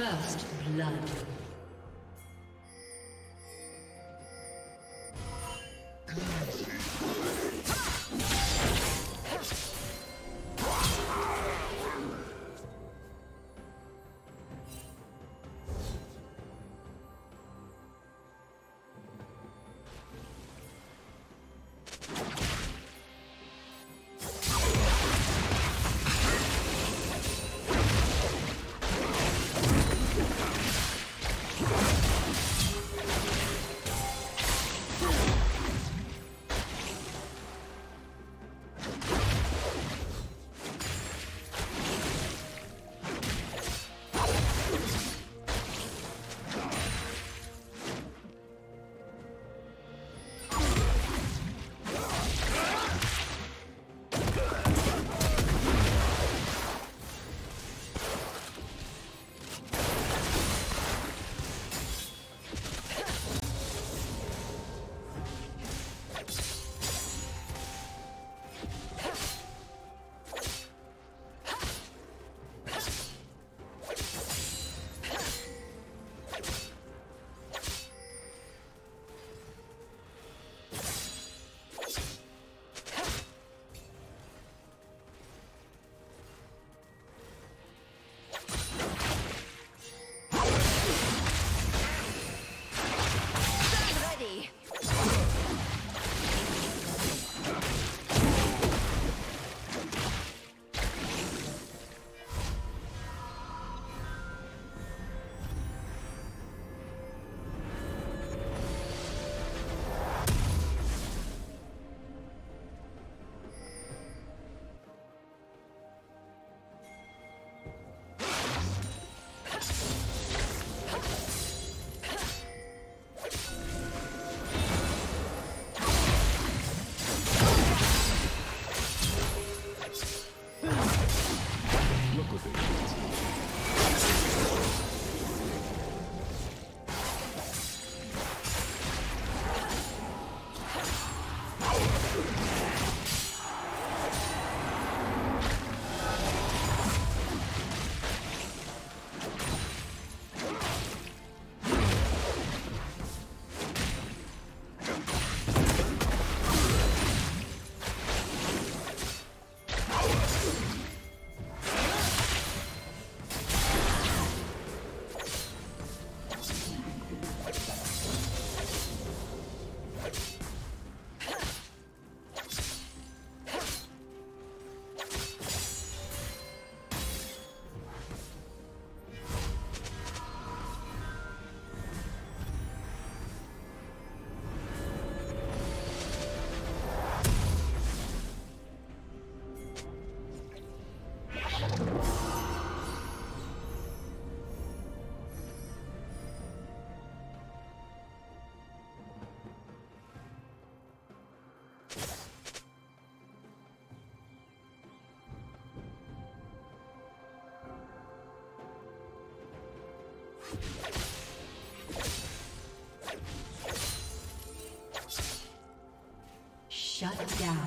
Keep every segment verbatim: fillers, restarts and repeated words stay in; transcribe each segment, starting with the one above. First blood. Shut down.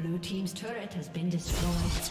Blue team's turret has been destroyed.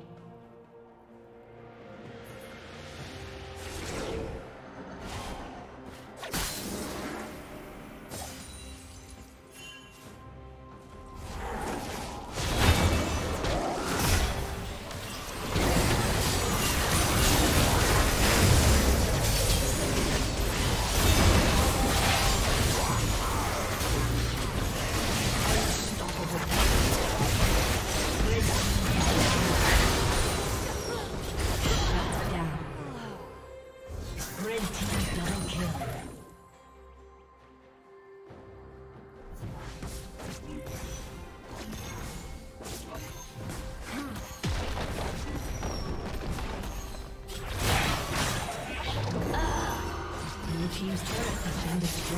Team's turret has been destroyed.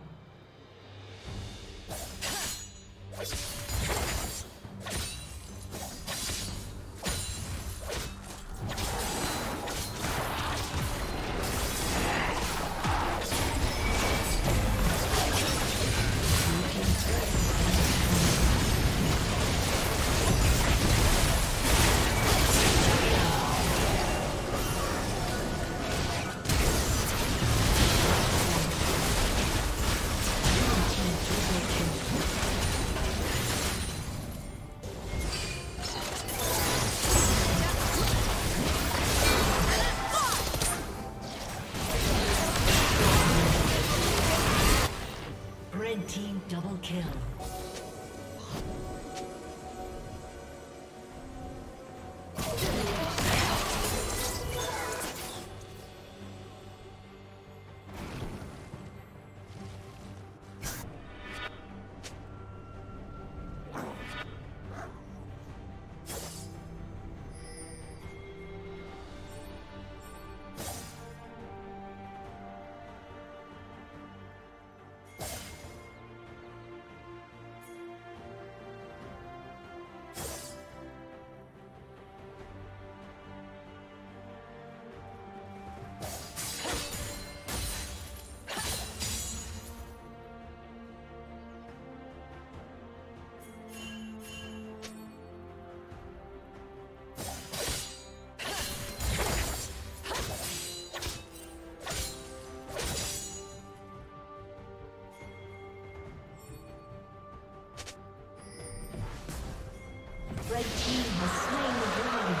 Red team has slain the dragon.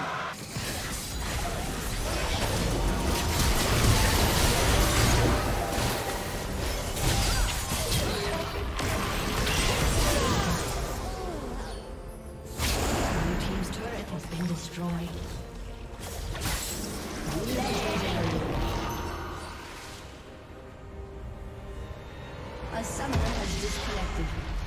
Blue team's turret has been destroyed. A summoner has disconnected.